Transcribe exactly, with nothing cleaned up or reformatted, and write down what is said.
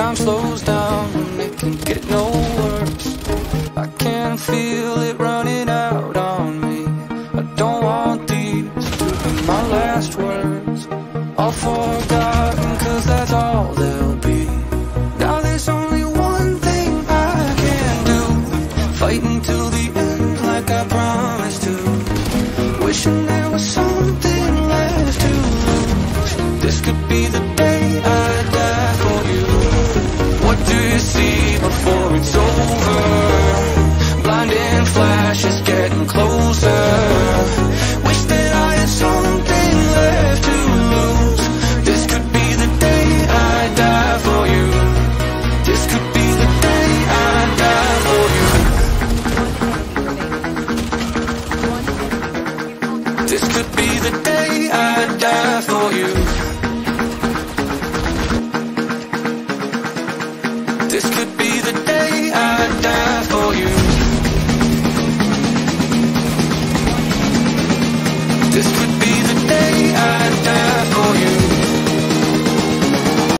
time slows down and it can get no worse. I can feel it running out on me. I don't want these to be my last words, all forgotten, cause that's all they'll be. Now there's only one thing I can do, fight until the end like I promised to. Wishing there was something left to lose. This could be the day I die for you. What do you see before it's over? Blinding flashes getting closer. Wish that I had something left to lose. This could be the day I die for you. This could be the day I die for you. This could be the day I die for you. This could be the day I die for you.